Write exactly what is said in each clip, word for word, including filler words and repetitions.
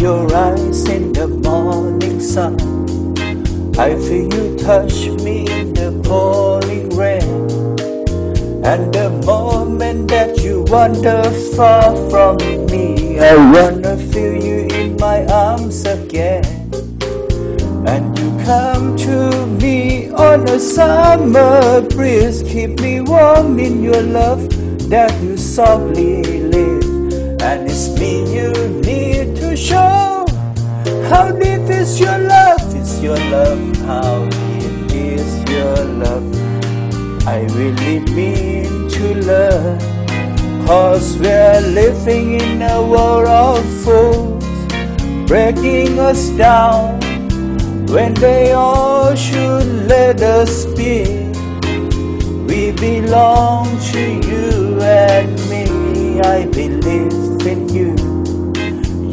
your eyes in the morning sun. I feel you touch me in the pouring rain. And the moment that you wander far from me, I wanna feel you in my arms again. And you come to me on a summer breeze, keep me warm in your love that you softly leave. And it's me you need to show how deep is your love, is your love, how deep is your love. I really mean to love, 'cause we're living in a world of fools, breaking us down when they all should let us be. We belong to you and me. I believe in you.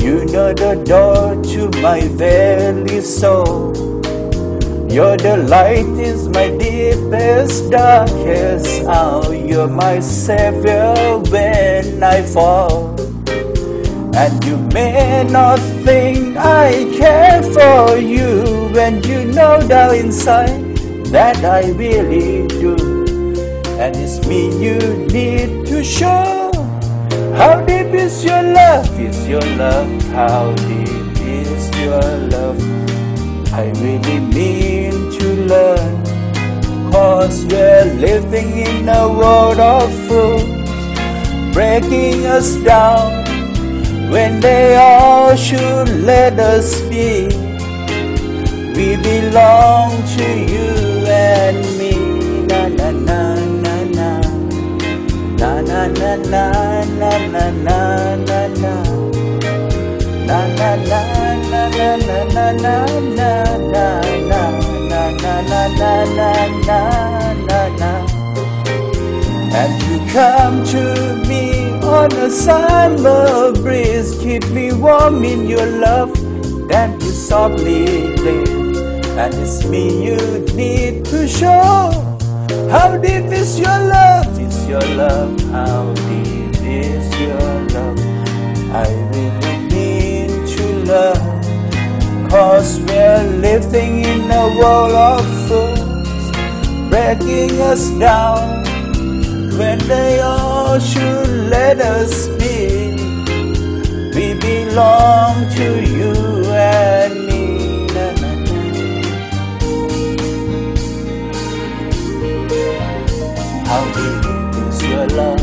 You know the door to my very soul. You're the light is my deepest, darkest hour. You're my savior when I fall. And you may not think I care for you, when you know down inside that I really do. And it's me you need to show, how deep is your love, is your love, how deep is your love. I really mean to learn, 'cause we're living in a world of fools, breaking us down when they all should let us be. We belong to you and me. Na na na na na na na na na. Na na na na na na na na na na na na na na. And you come to me on a summer breeze, keep me warm in your love that you softly leave. And it's me you need to show, how deep is your love, is your love, how deep is your love. I really mean to love, 'cause we're living in a world of fools, breaking us down when they all should let us be. We belong to you and me. How deep is your love?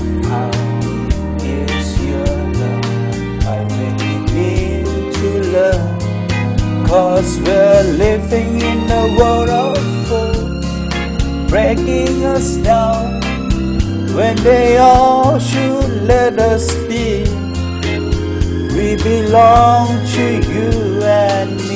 Cause we're living in a world of fools, breaking us down when they all should let us be. We belong to you and me.